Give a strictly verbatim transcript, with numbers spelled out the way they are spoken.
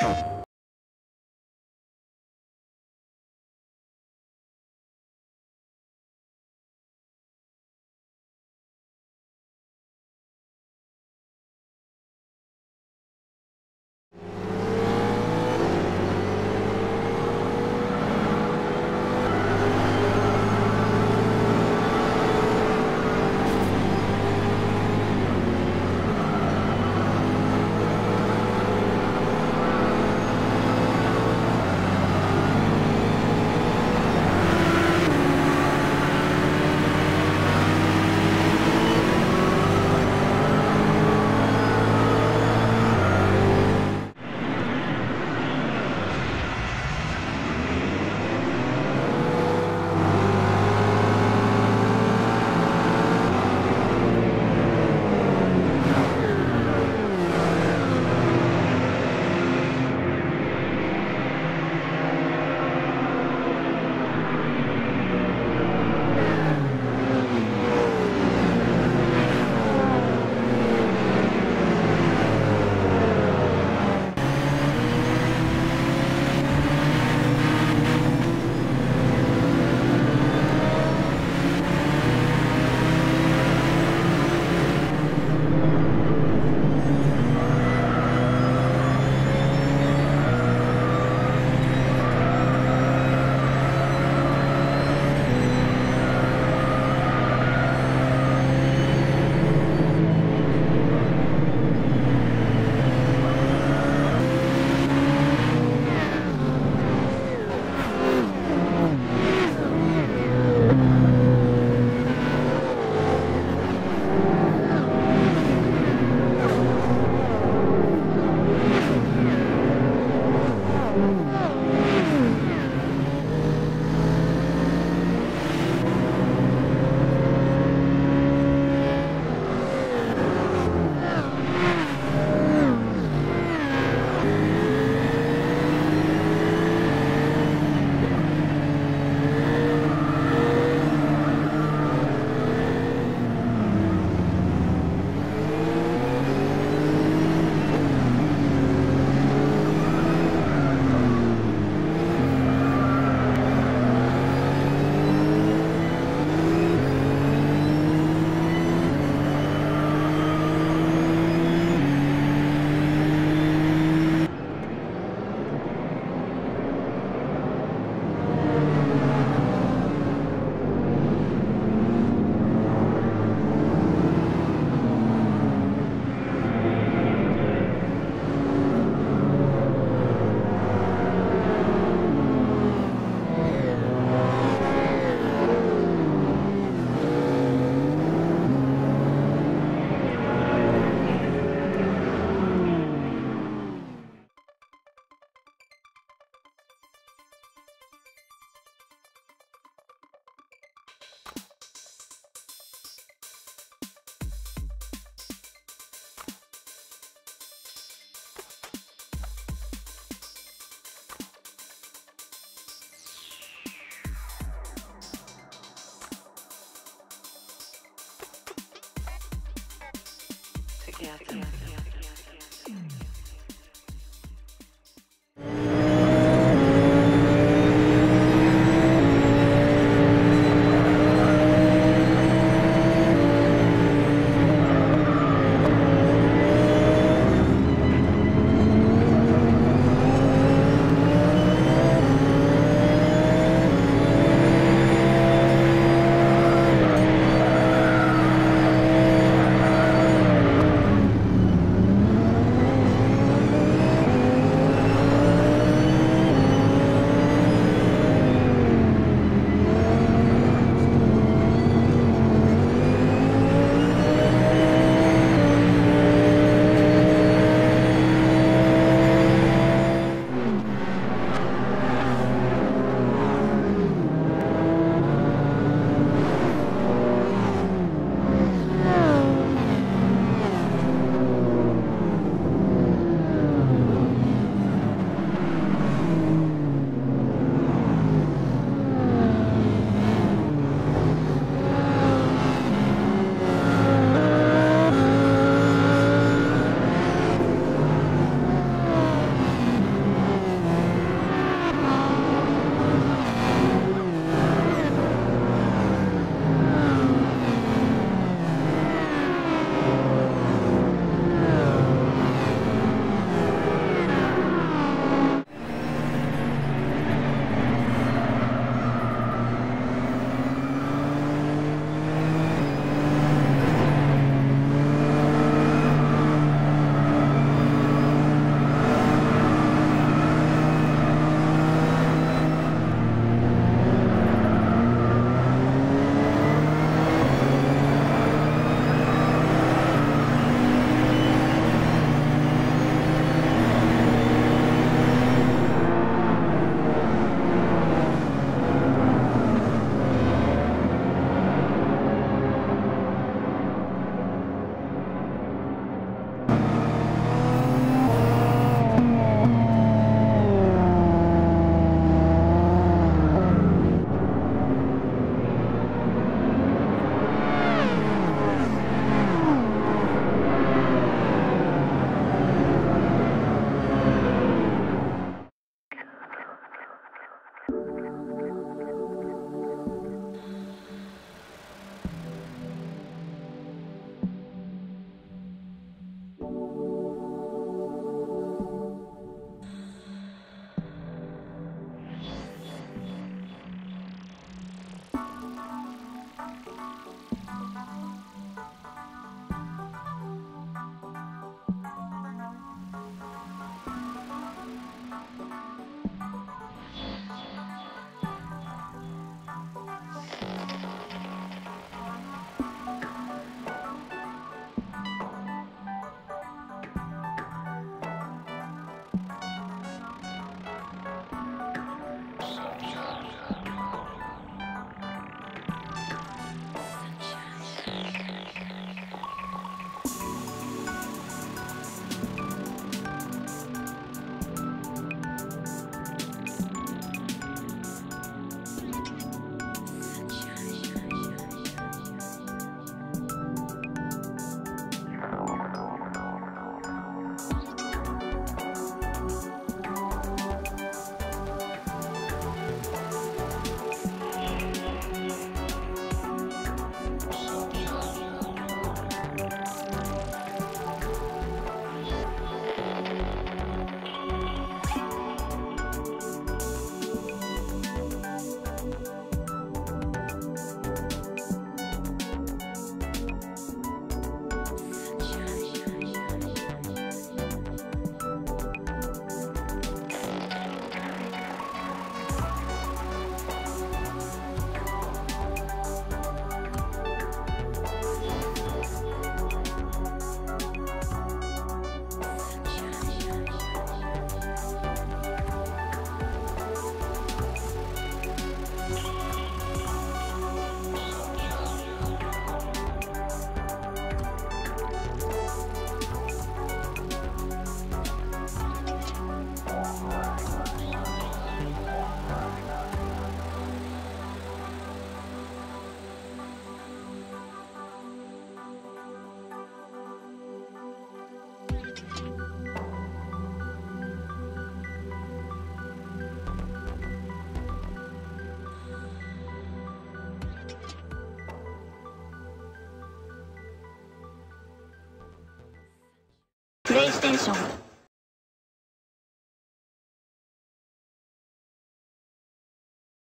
Yeah, yeah, yeah. station.